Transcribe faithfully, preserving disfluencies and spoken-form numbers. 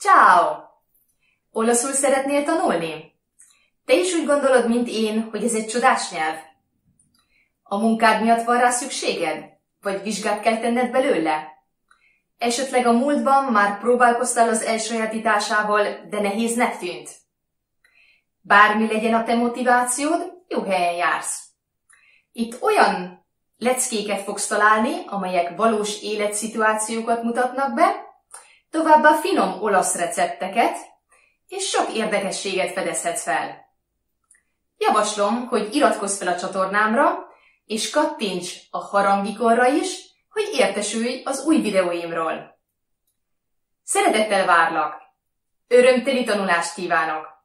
Ciao! Olaszul szeretnél tanulni? Te is úgy gondolod, mint én, hogy ez egy csodás nyelv? A munkád miatt van rá szükséged? Vagy vizsgát kell tenned belőle? Esetleg a múltban már próbálkoztál az elsajátításával, de nehéznek tűnt. Bármi legyen a te motivációd, jó helyen jársz. Itt olyan leckéket fogsz találni, amelyek valós életszituációkat mutatnak be, továbbá finom olasz recepteket, és sok érdekességet fedezhetsz fel. Javaslom, hogy iratkozz fel a csatornámra, és kattints a harangikonra is, hogy értesülj az új videóimról. Szeretettel várlak! Örömteli tanulást kívánok!